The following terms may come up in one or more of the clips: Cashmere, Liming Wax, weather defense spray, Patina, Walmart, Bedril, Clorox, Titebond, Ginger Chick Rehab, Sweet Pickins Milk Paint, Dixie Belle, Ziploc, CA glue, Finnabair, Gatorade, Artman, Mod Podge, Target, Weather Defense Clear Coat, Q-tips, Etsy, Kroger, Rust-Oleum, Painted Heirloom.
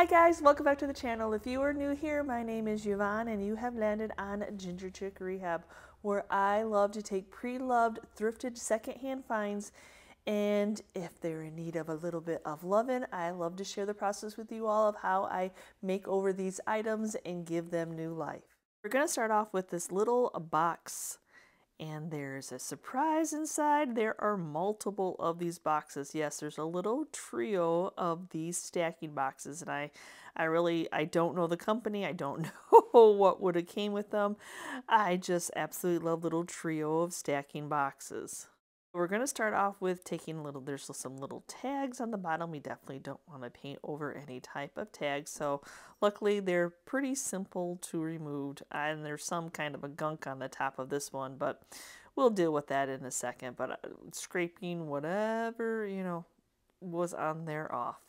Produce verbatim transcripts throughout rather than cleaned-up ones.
Hi guys, welcome back to the channel. If you are new here, my name is Yvonne and you have landed on Ginger Chick Rehab, where I love to take pre-loved, thrifted, secondhand finds, and if they're in need of a little bit of loving, I love to share the process with you all of how I make over these items and give them new life. We're gonna start off with this little box, and there's a surprise inside. There are multiple of these boxes. Yes, there's a little trio of these stacking boxes, and I I really, I don't know the company. I don't know what would have came with them. I just absolutely love little trio of stacking boxes. We're going to start off with taking a little, there's some little tags on the bottom. We definitely don't want to paint over any type of tag, so luckily they're pretty simple to remove, and there's some kind of a gunk on the top of this one, but we'll deal with that in a second. But scraping whatever, you know, was on there off.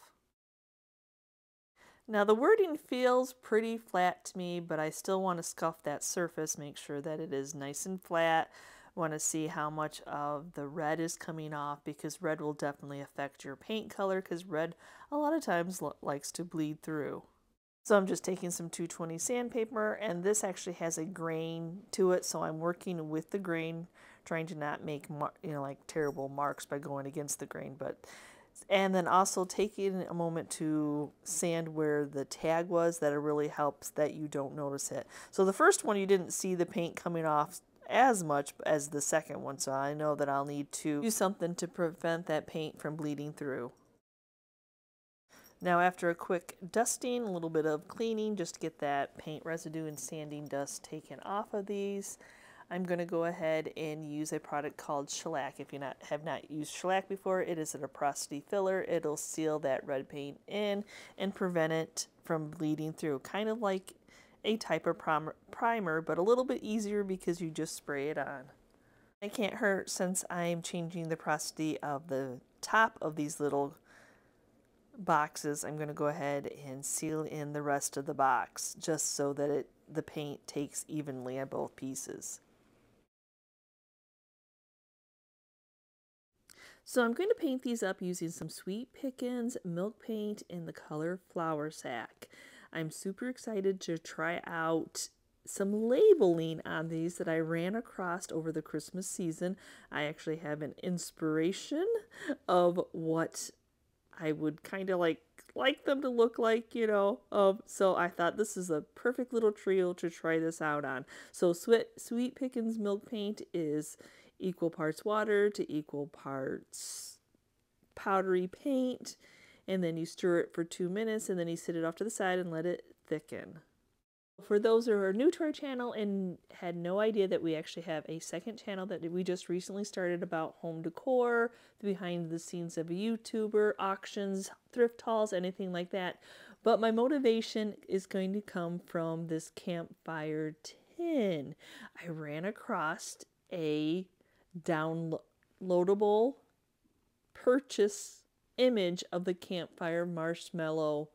Now the wording feels pretty flat to me, but I still want to scuff that surface, make sure that it is nice and flat. Want to see how much of the red is coming off, because red will definitely affect your paint color, because red a lot of times likes to bleed through. So I'm just taking some two twenty sandpaper, and this actually has a grain to it, so I'm working with the grain, trying to not make, you know, like terrible marks by going against the grain. But and then also taking a moment to sand where the tag was. That it really helps that you don't notice it. So the first one you didn't see the paint coming off as much as the second one, so I know that I'll need to do something to prevent that paint from bleeding through. Now after a quick dusting, a little bit of cleaning just to get that paint residue and sanding dust taken off of these, I'm going to go ahead and use a product called shellac. If you not, have not used shellac before, it is an opacity filler. It'll seal that red paint in and prevent it from bleeding through, kind of like a type of primer, but a little bit easier because you just spray it on. It can't hurt since I'm changing the porosity of the top of these little boxes. I'm going to go ahead and seal in the rest of the box just so that it, the paint takes evenly on both pieces. So I'm going to paint these up using some Sweet Pickins Milk Paint in the color Flower Sack. I'm super excited to try out some labeling on these that I ran across over the Christmas season. I actually have an inspiration of what I would kind of like like them to look like, you know. Um, so I thought this is a perfect little trio to try this out on. So Sweet, Sweet Pickins Milk Paint is equal parts water to equal parts powdery paint. And then you stir it for two minutes, and then you sit it off to the side and let it thicken. For those who are new to our channel and had no idea that we actually have a second channel that we just recently started about home decor, the behind the scenes of a YouTuber, auctions, thrift hauls, anything like that. But my motivation is going to come from this campfire tin. I ran across a downloadable purchase image of the campfire marshmallow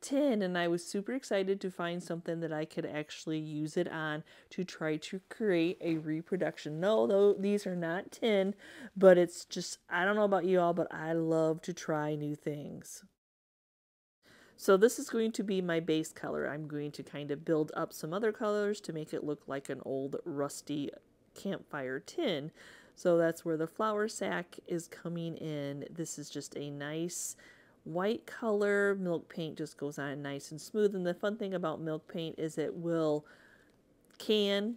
tin, and I was super excited to find something that I could actually use it on to try to create a reproduction. No, though, these are not tin, but it's just, I don't know about you all, but I love to try new things. So this is going to be my base color. I'm going to kind of build up some other colors to make it look like an old rusty campfire tin. So that's where the flower sack is coming in. This is just a nice white color. Milk paint just goes on nice and smooth. And the fun thing about milk paint is it will can,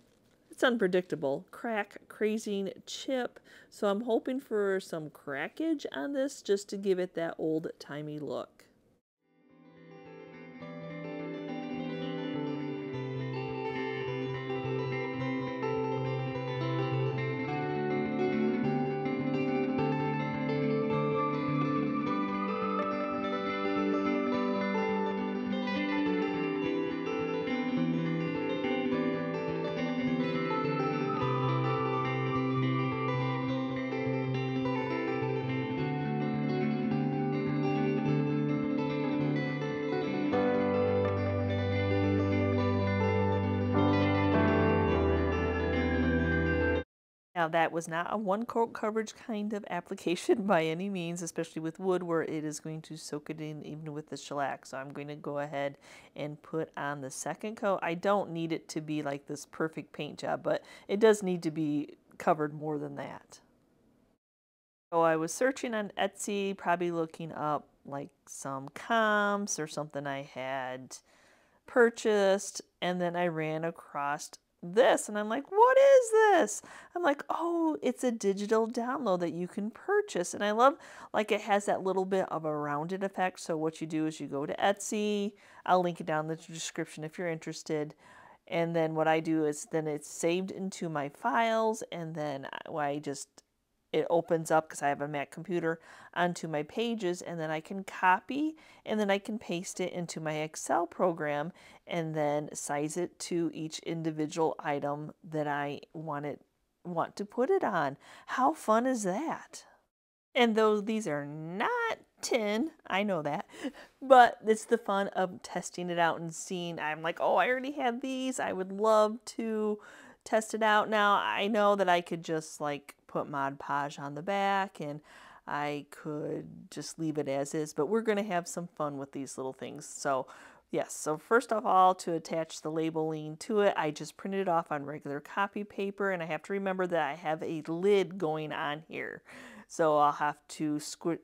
it's unpredictable, crack, crazing, chip. So I'm hoping for some crackage on this just to give it that old-timey look. Now that was not a one coat coverage kind of application by any means, especially with wood where it is going to soak it in even with the shellac. So I'm going to go ahead and put on the second coat. I don't need it to be like this perfect paint job, but it does need to be covered more than that. So I was searching on Etsy, probably looking up like some comps or something I had purchased, and then I ran across this and I'm like, what is this? I'm like, oh, it's a digital download that you can purchase. And I love, like, it has that little bit of a rounded effect. So what you do is you go to Etsy, I'll link it down in the description if you're interested. And then what I do is then it's saved into my files, and then I just, it opens up, because I have a Mac computer, onto my pages, and then I can copy and then I can paste it into my Excel program and then size it to each individual item that I want, it, want to put it on. How fun is that? And though these are not tin, I know that, but it's the fun of testing it out and seeing, I'm like, oh, I already have these. I would love to test it out. Now I know that I could just like put Mod Podge on the back and I could just leave it as is, but we're going to have some fun with these little things. So yes, so first of all, to attach the labeling to it, I just printed it off on regular copy paper, and I have to remember that I have a lid going on here. So I'll have to squish,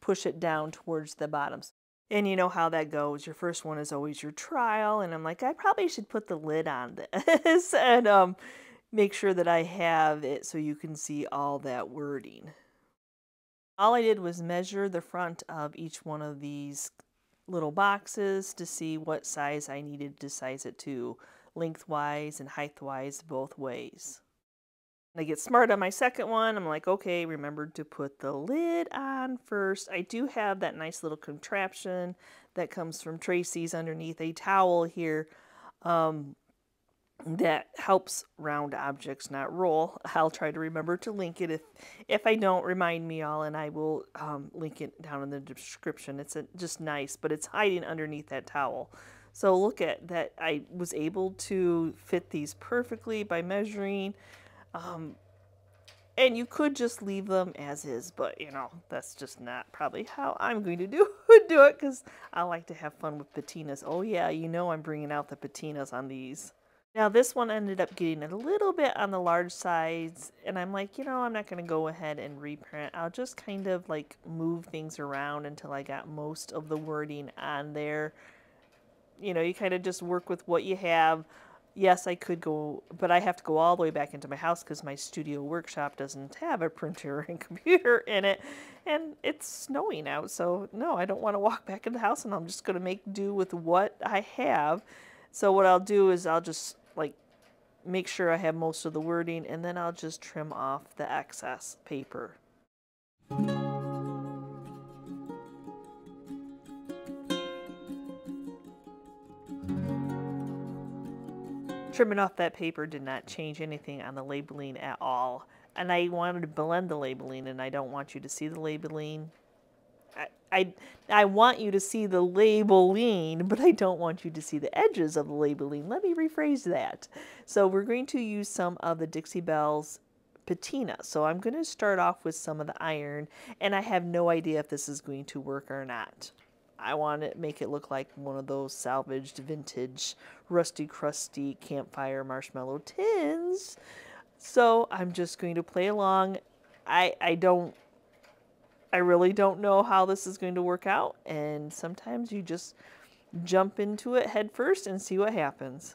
push it down towards the bottom. And you know how that goes. Your first one is always your trial. And I'm like, I probably should put the lid on this and um, make sure that I have it so you can see all that wording. All I did was measure the front of each one of these little boxes to see what size I needed to size it to, lengthwise and heightwise, both ways. I get smart on my second one. I'm like, okay, remember to put the lid on first. I do have that nice little contraption that comes from Tracy's underneath a towel here um, that helps round objects not roll. I'll try to remember to link it. If, if I don't, remind me all, and I will um, link it down in the description. It's a, just nice, but it's hiding underneath that towel. So look at that. I was able to fit these perfectly by measuring. Um, and you could just leave them as is, but you know, that's just not probably how I'm going to do, do it, because I like to have fun with patinas. Oh yeah, you know I'm bringing out the patinas on these. Now this one ended up getting a little bit on the large sides, and I'm like, you know, I'm not going to go ahead and reprint. I'll just kind of like move things around until I got most of the wording on there. You know, you kind of just work with what you have. Yes, I could go, but I have to go all the way back into my house because my studio workshop doesn't have a printer and computer in it, and it's snowing out, so no, I don't want to walk back in the house, and I'm just going to make do with what I have. So what I'll do is I'll just like make sure I have most of the wording, and then I'll just trim off the excess paper. Trimming off that paper did not change anything on the labeling at all. And I wanted to blend the labeling, and I don't want you to see the labeling. I, I, I want you to see the labeling, but I don't want you to see the edges of the labeling. Let me rephrase that. So we're going to use some of the Dixie Belle's patina. So I'm going to start off with some of the iron, and I have no idea if this is going to work or not. I want to make it look like one of those salvaged vintage rusty crusty campfire marshmallow tins. So I'm just going to play along. I, I don't, I really don't know how this is going to work out. And sometimes you just jump into it head first and see what happens.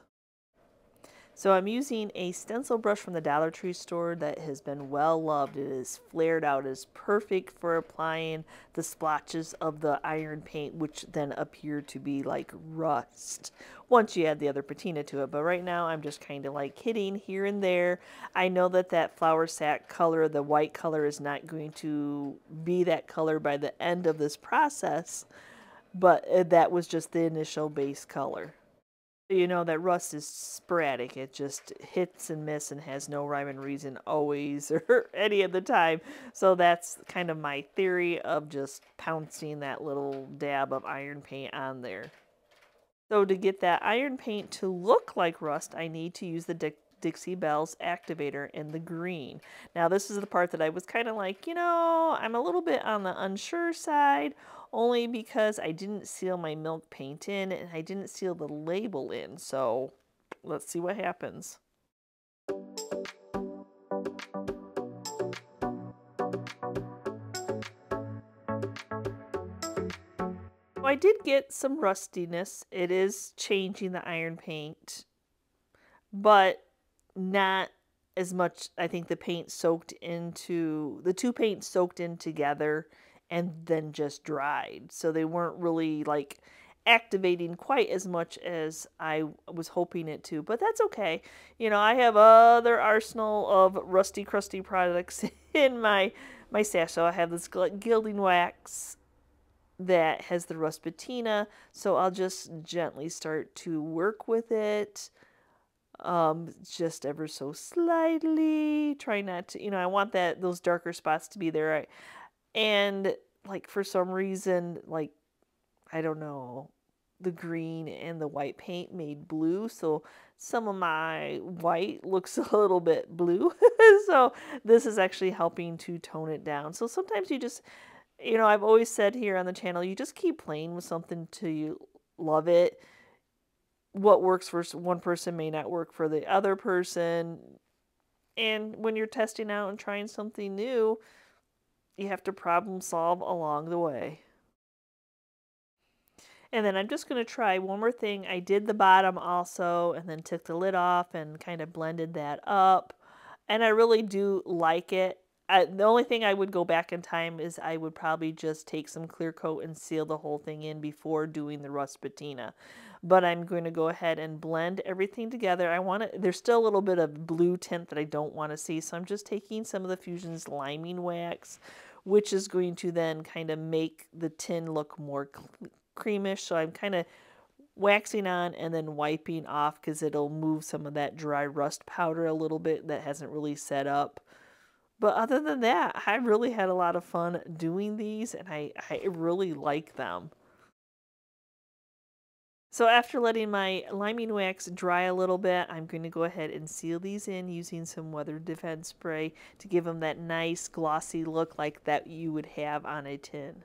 So I'm using a stencil brush from the Dollar Tree store that has been well loved. It is flared out. It is perfect for applying the splotches of the iron paint, which then appear to be like rust once you add the other patina to it. But right now I'm just kind of like hitting here and there. I know that that flour sack color, the white color, is not going to be that color by the end of this process, but that was just the initial base color. You know that rust is sporadic. It just hits and misses and has no rhyme and reason always or any of the time. So that's kind of my theory of just pouncing that little dab of iron paint on there. So to get that iron paint to look like rust, I need to use the Dixie Belle's activator in the green. Now this is the part that I was kind of like, you know, I'm a little bit on the unsure side, only because I didn't seal my milk paint in and I didn't seal the label in. So let's see what happens. I did get some rustiness. It is changing the iron paint, but not as much. I think the paint soaked into, the two paints soaked in together and then just dried. So they weren't really like activating quite as much as I was hoping it to, but that's okay. You know, I have other arsenal of rusty, crusty products in my, my stash. So I have this gilding wax that has the rust patina, so I'll just gently start to work with it, um, just ever so slightly. Try not to, you know, I want that those darker spots to be there. I, and like for some reason, like I don't know, the green and the white paint made blue, so some of my white looks a little bit blue. So this is actually helping to tone it down. So sometimes you just, you know, I've always said here on the channel, you just keep playing with something till you love it. What works for one person may not work for the other person. And when you're testing out and trying something new, you have to problem solve along the way. And then I'm just going to try one more thing. I did the bottom also, and then took the lid off and kind of blended that up. And I really do like it. I, the only thing I would go back in time is I would probably just take some clear coat and seal the whole thing in before doing the rust patina. But I'm going to go ahead and blend everything together. I want to, there's still a little bit of blue tint that I don't want to see, so I'm just taking some of the Fusion's liming wax, which is going to then kind of make the tin look more creamish. So I'm kind of waxing on and then wiping off, because it'll move some of that dry rust powder a little bit that hasn't really set up. But other than that, I really had a lot of fun doing these, and I, I really like them. So after letting my liming wax dry a little bit, I'm going to go ahead and seal these in using some weather defense spray to give them that nice glossy look like that you would have on a tin.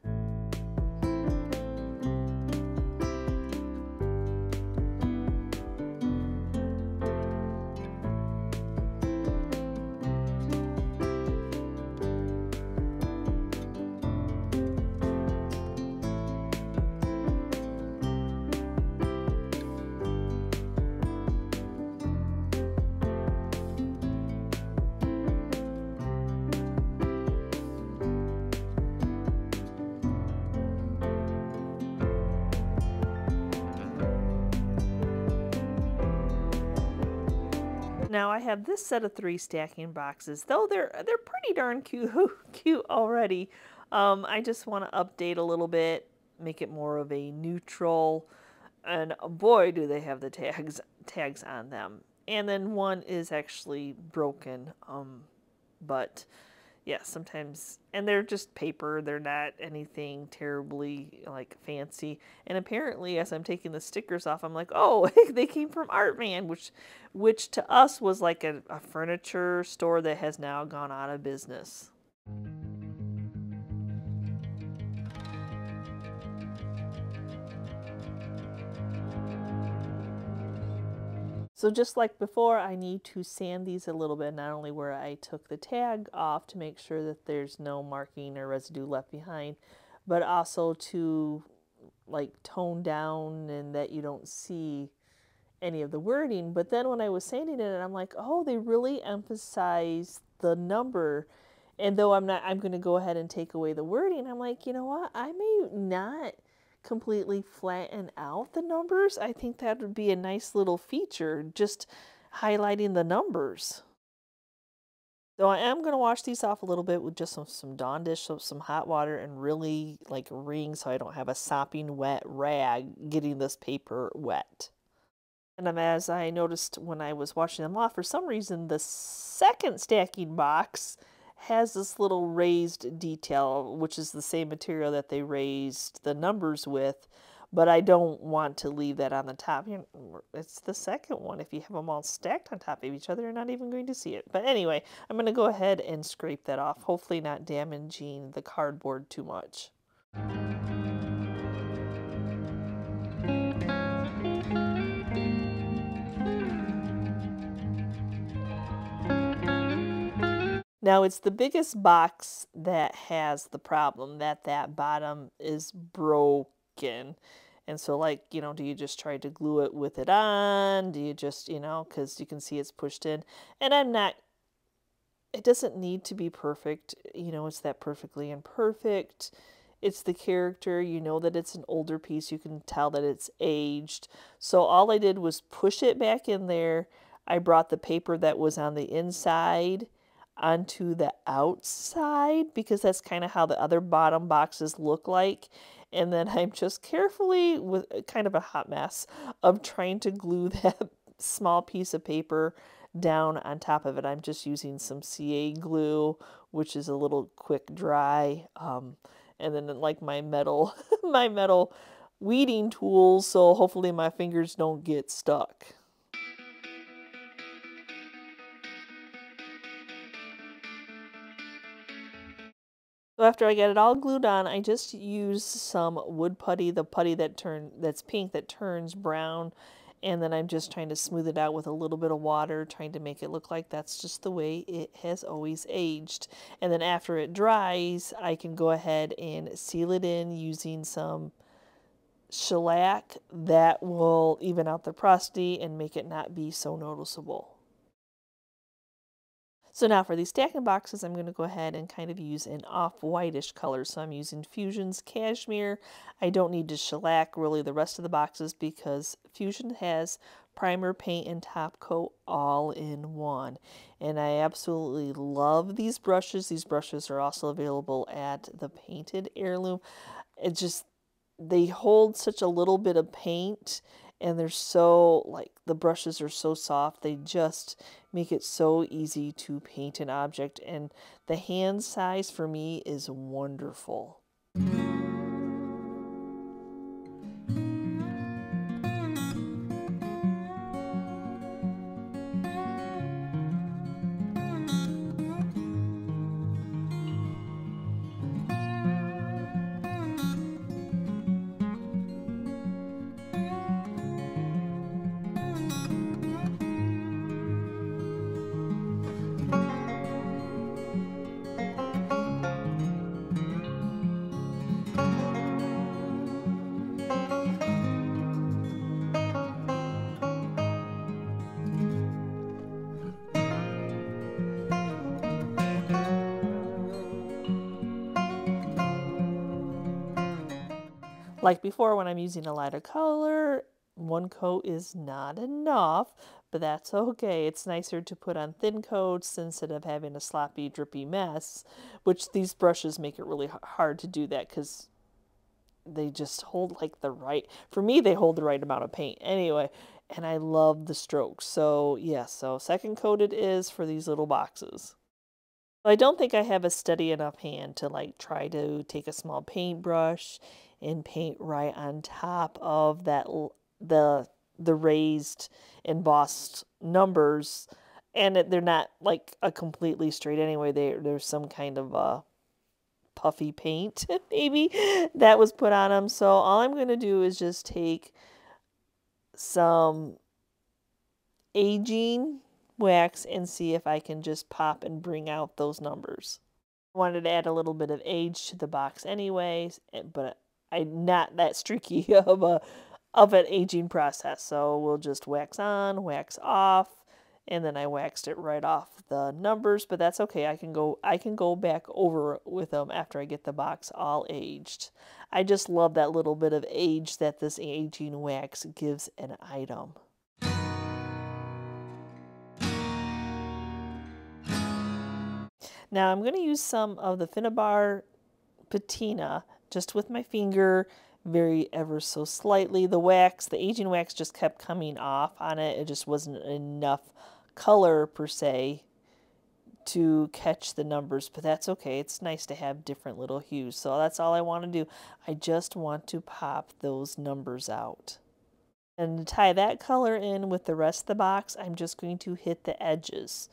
Now I have this set of three stacking boxes, though they're they're pretty darn cute cute already. Um, I just want to update a little bit, make it more of a neutral, and boy do they have the tags tags on them. And then one is actually broken, um, but yeah, sometimes, and they're just paper. They're not anything terribly like fancy. And apparently, as I'm taking the stickers off, I'm like, oh, they came from Artman, which, which to us was like a, a furniture store that has now gone out of business. So just like before, I need to sand these a little bit, not only where I took the tag off to make sure that there's no marking or residue left behind, but also to like tone down and that you don't see any of the wording. But then when I was sanding it, I'm like, oh, they really emphasize the number. And though I'm not, I'm going to go ahead and take away the wording, I'm like, you know what, I may not completely flatten out the numbers. I think that would be a nice little feature, just highlighting the numbers. So I am going to wash these off a little bit with just some, some Dawn dish soap, some hot water, and really like wring so I don't have a sopping wet rag getting this paper wet. And as I noticed when I was washing them off, for some reason the second stacking box has this little raised detail, which is the same material that they raised the numbers with, but I don't want to leave that on the top. It's the second one. If you have them all stacked on top of each other, you're not even going to see it. But anyway, I'm going to go ahead and scrape that off, hopefully not damaging the cardboard too much. Now, it's the biggest box that has the problem, that that bottom is broken. And so, like, you know, do you just try to glue it with it on? Do you just, you know, because you can see it's pushed in. And I'm not, it doesn't need to be perfect. You know, it's that perfectly imperfect. It's the character. You know that it's an older piece. You can tell that it's aged. So all I did was push it back in there. I brought the paper that was on the inside onto the outside, because that's kind of how the other bottom boxes look like. And then I'm just carefully, with kind of a hot mess, of trying to glue that small piece of paper down on top of it. I'm just using some C A glue, which is a little quick dry, um, and then like my metal my metal weeding tools, so hopefully my fingers don't get stuck. So after I got it all glued on, I just used some wood putty, the putty that turn, that's pink that turns brown, and then I'm just trying to smooth it out with a little bit of water, trying to make it look like that's just the way it has always aged. And then after it dries, I can go ahead and seal it in using some shellac that will even out the porosity and make it not be so noticeable. So now for these stacking boxes, I'm going to go ahead and kind of use an off-whitish color. So I'm using Fusion's Cashmere. I don't need to shellac really the rest of the boxes because Fusion has primer, paint, and top coat all in one. And I absolutely love these brushes. These brushes are also available at the Painted Heirloom. It just, they hold such a little bit of paint. And they're so, like, the brushes are so soft. They just make it so easy to paint an object. And the hand size for me is wonderful. Like before, when I'm using a lighter color, one coat is not enough, but that's okay. It's nicer to put on thin coats instead of having a sloppy, drippy mess, which these brushes make it really hard to do that because they just hold like the right, for me, they hold the right amount of paint anyway, and I love the strokes. So yeah, so second coat it is for these little boxes. I don't think I have a steady enough hand to like try to take a small paintbrush and paint right on top of that the the raised embossed numbers, and they're not like a completely straight anyway. They there's some kind of a puffy paint maybe that was put on them. So all I'm going to do is just take some aging wax and see if I can just pop and bring out those numbers. I wanted to add a little bit of age to the box anyways, but I'm not that streaky of a of an aging process, so we'll just wax on, wax off, and then I waxed it right off the numbers. But that's okay. I can go I can go back over with them after I get the box all aged. I just love that little bit of age that this aging wax gives an item. Now I'm going to use some of the Finnabair patina just with my finger, very ever so slightly. The wax, the aging wax just kept coming off on it. It just wasn't enough color per se to catch the numbers, but that's okay. It's nice to have different little hues. So that's all I want to do. I just want to pop those numbers out. And tie that color in with the rest of the box, I'm just going to hit the edges.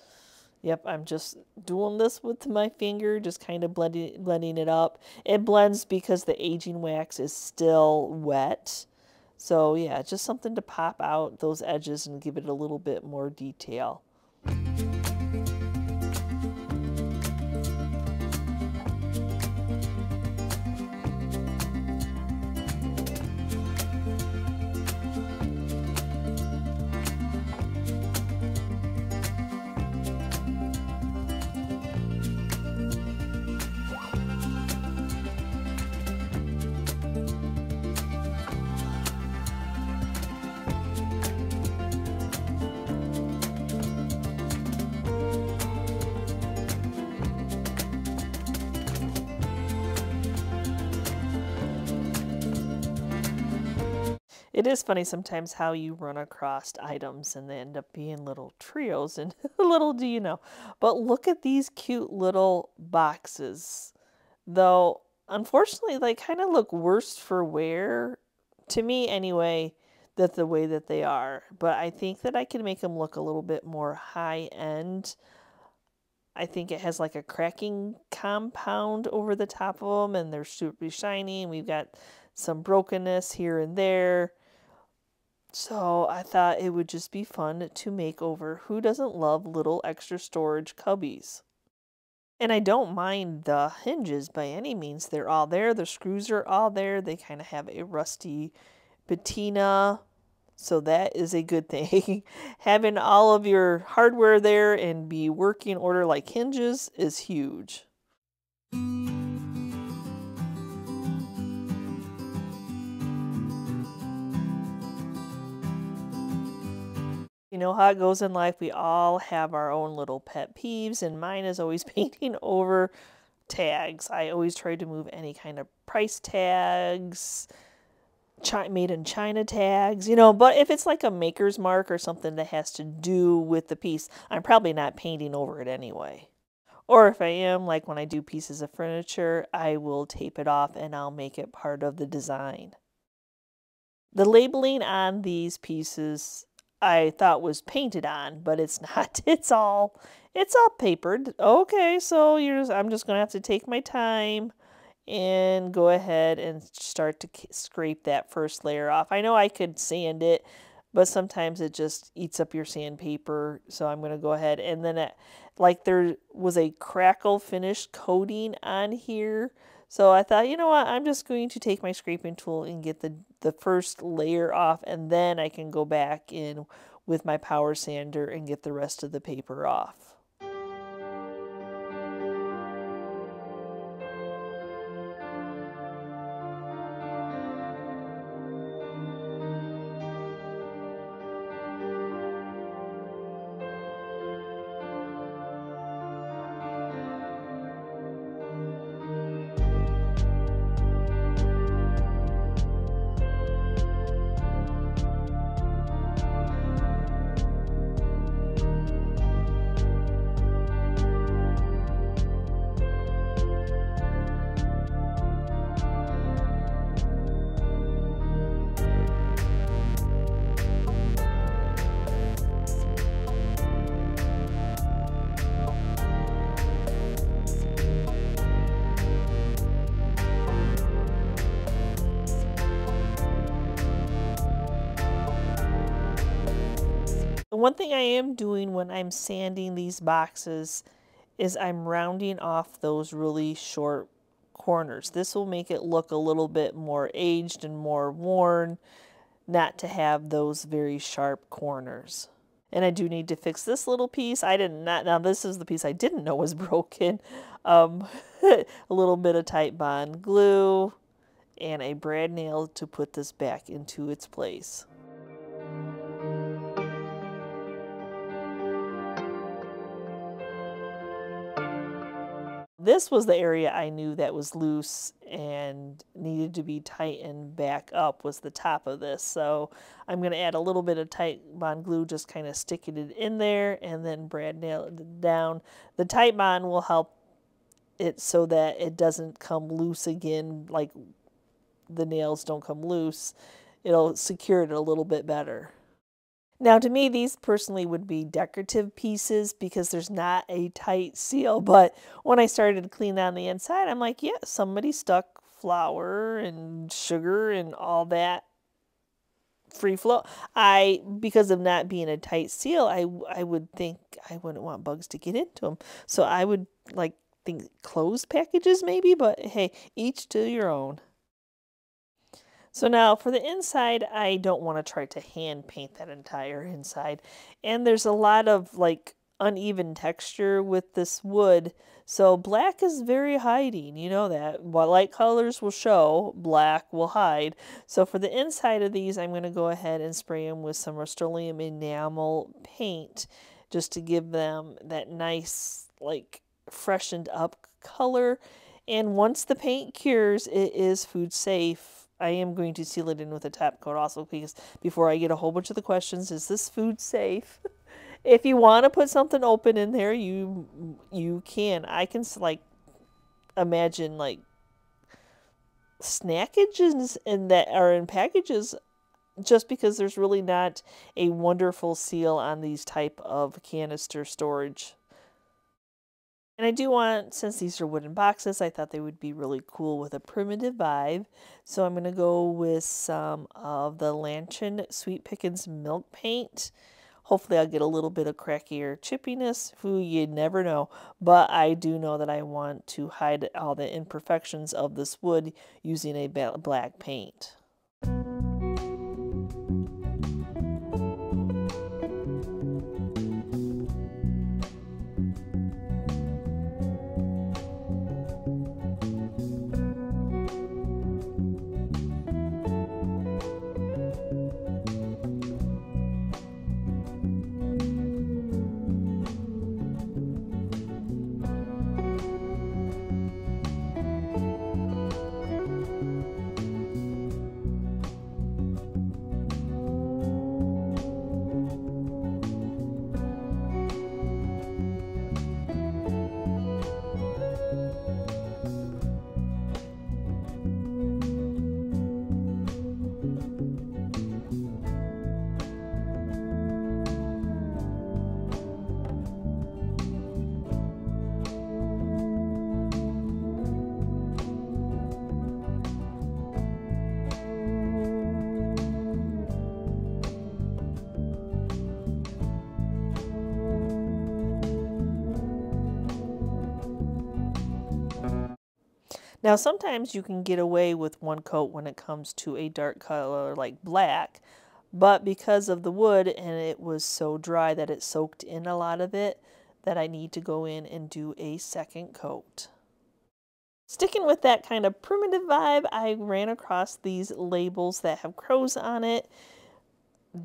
Yep, I'm just doing this with my finger, just kind of blending, blending it up. It blends because the aging wax is still wet. So yeah, just something to pop out those edges and give it a little bit more detail. It is funny sometimes how you run across items and they end up being little trios, and little do you know. But look at these cute little boxes. Though, unfortunately, they kind of look worse for wear, to me anyway, that the way that they are. But I think that I can make them look a little bit more high-end. I think it has like a cracking compound over the top of them, and they're super shiny, and we've got some brokenness here and there. So I thought it would just be fun to make over. Who doesn't love little extra storage cubbies? And I don't mind the hinges by any means. They're all there. The screws are all there. They kind of have a rusty patina. So that is a good thing. Having all of your hardware there and be working order like hinges is huge. You know how it goes in life, we all have our own little pet peeves, and mine is always painting over tags. I always try to move any kind of price tags, made in China tags, you know, but if it's like a maker's mark or something that has to do with the piece, I'm probably not painting over it anyway. Or if I am, like when I do pieces of furniture, I will tape it off and I'll make it part of the design. The labeling on these pieces I thought was painted on, but it's not. It's all, it's all papered. Okay, so you're just, I'm just going to have to take my time and go ahead and start to scrape that first layer off. I know I could sand it, but sometimes it just eats up your sandpaper, so I'm going to go ahead. And then, it, like, there was a crackle finish coating on here, so I thought, you know what, I'm just going to take my scraping tool and get the, the first layer off, and then I can go back in with my power sander and get the rest of the paper off. One thing I am doing when I'm sanding these boxes is I'm rounding off those really short corners. This will make it look a little bit more aged and more worn, not to have those very sharp corners. And I do need to fix this little piece. I did not, now this is the piece I didn't know was broken. Um, a little bit of Titebond glue and a brad nail to put this back into its place. this was the area I knew that was loose and needed to be tightened back up, was the top of this. So I'm going to add a little bit of Titebond glue, just kind of sticking it in there, and then brad nailed it down. The Titebond will help it so that it doesn't come loose again, like the nails don't come loose. It'll secure it a little bit better. Now, to me, these personally would be decorative pieces because there's not a tight seal, but when I started to clean on the inside, I'm like, yeah, somebody stuck flour and sugar and all that free flow. I, because of not being a tight seal, I, I would think I wouldn't want bugs to get into them. So I would like think closed packages maybe, but hey, each to your own. So now for the inside, I don't want to try to hand paint that entire inside. And there's a lot of like uneven texture with this wood. So black is very hiding, you know that. While light colors will show, black will hide. So for the inside of these, I'm going to go ahead and spray them with some Rust-Oleum enamel paint just to give them that nice like freshened up color. And once the paint cures, it is food safe. I am going to seal it in with a top coat also, because before I get a whole bunch of the questions, is this food safe? If you want to put something open in there, you you can. I can like imagine like snackages and that are in packages, just because there's really not a wonderful seal on these type of canister storage. And I do want, since these are wooden boxes, I thought they would be really cool with a primitive vibe. So I'm going to go with some of the Lantern Sweet Pickins Milk Paint. Hopefully I'll get a little bit of crackier chippiness. Who, you never know. But I do know that I want to hide all the imperfections of this wood using a black paint. Now, sometimes you can get away with one coat when it comes to a dark color like black, but because of the wood and it was so dry that it soaked in a lot of it, that I need to go in and do a second coat. Sticking with that kind of primitive vibe, I ran across these labels that have crows on it.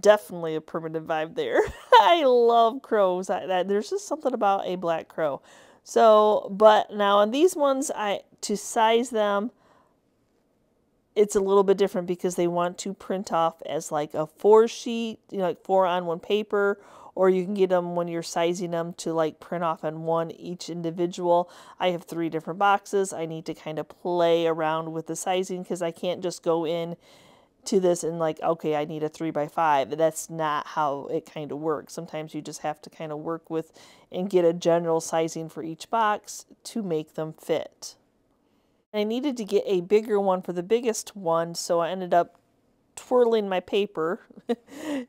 Definitely a primitive vibe there. I love crows. I, that, there's just something about a black crow. So, but now on these ones, I to size them, it's a little bit different because they want to print off as like a four sheet, you know, like four on one paper, or you can get them when you're sizing them to like print off on one each individual. I have three different boxes. I need to kind of play around with the sizing because I can't just go in to this and like, okay, I need a three by five. That's not how it kind of works. Sometimes you just have to kind of work with and get a general sizing for each box to make them fit. And I needed to get a bigger one for the biggest one, so I ended up twirling my paper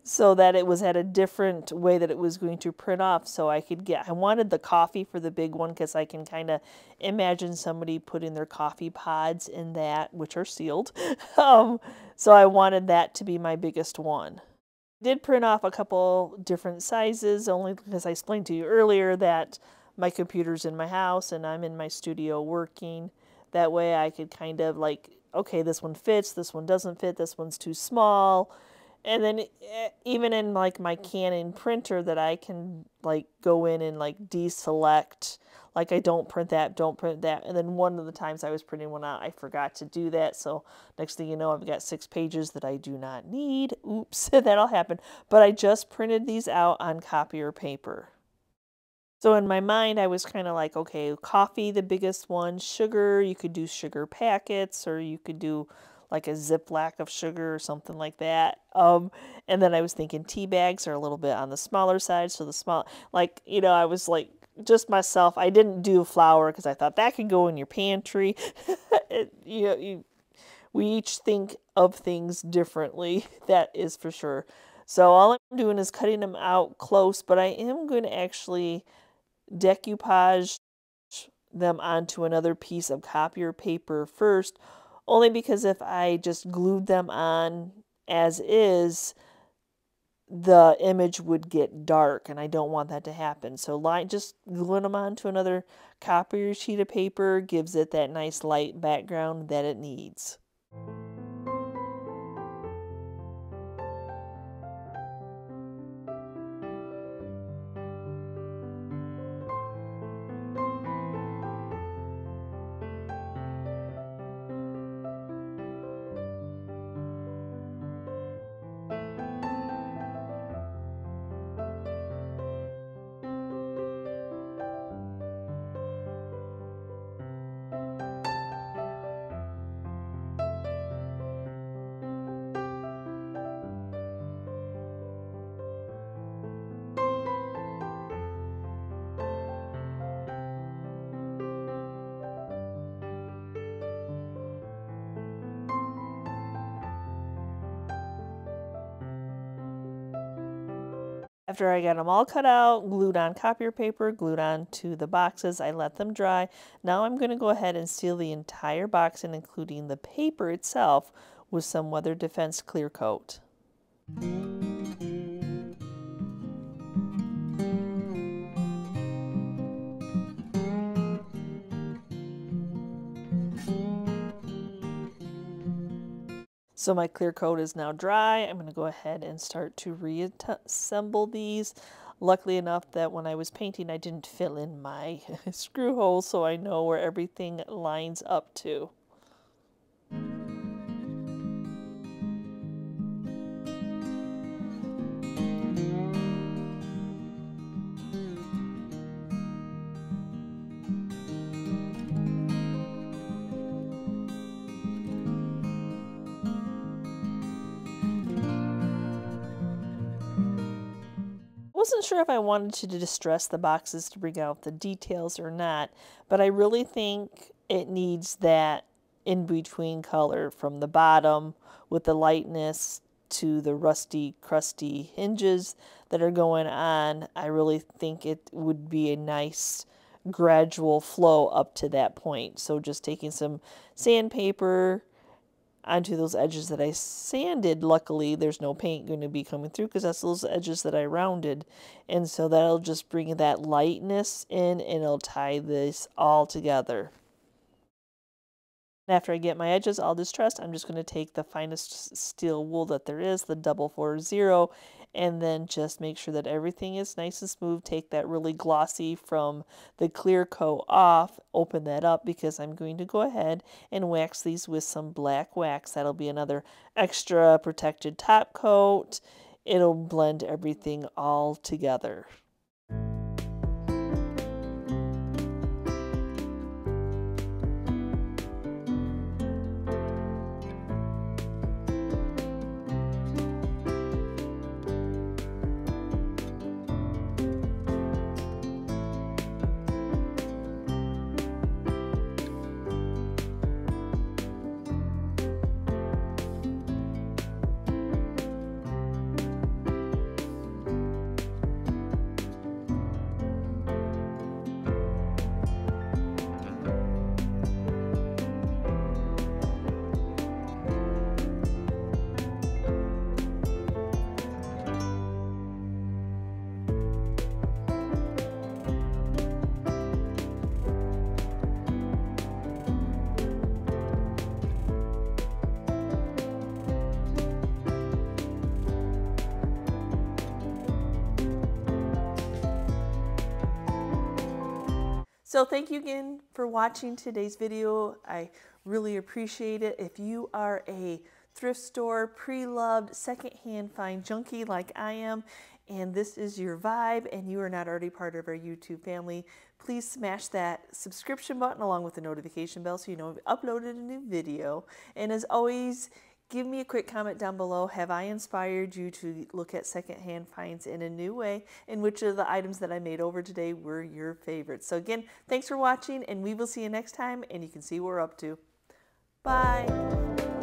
so that it was at a different way that it was going to print off, so I could get, I wanted the coffee for the big one because I can kind of imagine somebody putting their coffee pods in that, which are sealed. um, so I wanted that to be my biggest one. I did print off a couple different sizes only because I explained to you earlier that my computer's in my house and I'm in my studio working. That way I could kind of like, okay, this one fits, this one doesn't fit, this one's too small, And then even in like my Canon printer that I can like go in and like deselect, like I don't print that, don't print that. And then one of the times I was printing one out, I forgot to do that. So next thing you know, I've got six pages that I do not need. Oops, that'll happen. But I just printed these out on copier paper. So in my mind, I was kind of like, okay, coffee, the biggest one, sugar, you could do sugar packets, or you could do like a Ziploc of sugar or something like that. Um, and then I was thinking tea bags are a little bit on the smaller side. So the small, like, you know, I was like, just myself, I didn't do flour because I thought that could go in your pantry. it, you know, you, we each think of things differently. That is for sure. So all I'm doing is cutting them out close, but I am going to actually decoupage them onto another piece of copier paper first, only because if I just glued them on as is, the image would get dark, and I don't want that to happen. So line, just gluing them onto another copier sheet of paper gives it that nice light background that it needs. After I got them all cut out, glued on copier paper, glued on to the boxes, I let them dry. Now I'm going to go ahead and seal the entire box, and including the paper itself, with some Weather Defense Clear Coat. So my clear coat is now dry. I'm going to go ahead and start to reassemble these. Luckily enough that when I was painting, I didn't fill in my screw hole, so I know where everything lines up to. I wasn't sure if I wanted to distress the boxes to bring out the details or not, but I really think it needs that in-between color from the bottom with the lightness to the rusty, crusty hinges that are going on. I really think it would be a nice gradual flow up to that point. So just taking some sandpaper onto those edges that I sanded. Luckily, there's no paint going to be coming through because that's those edges that I rounded. And so that'll just bring that lightness in, and it'll tie this all together. And after I get my edges all distressed, I'm just going to take the finest steel wool that there is, the double four zero, and then just make sure that everything is nice and smooth. Take that really glossy from the clear coat off, open that up, because I'm going to go ahead and wax these with some black wax. That'll be another extra protected top coat. It'll blend everything all together. So thank you again for watching today's video. I really appreciate it. If you are a thrift store, pre-loved, secondhand find junkie like I am, and this is your vibe and you are not already part of our YouTube family, please smash that subscription button along with the notification bell so you know I've uploaded a new video. And as always, give me a quick comment down below. Have I inspired you to look at secondhand finds in a new way? And which of the items that I made over today were your favorites? So again, thanks for watching, and we will see you next time, and you can see what we're up to. Bye.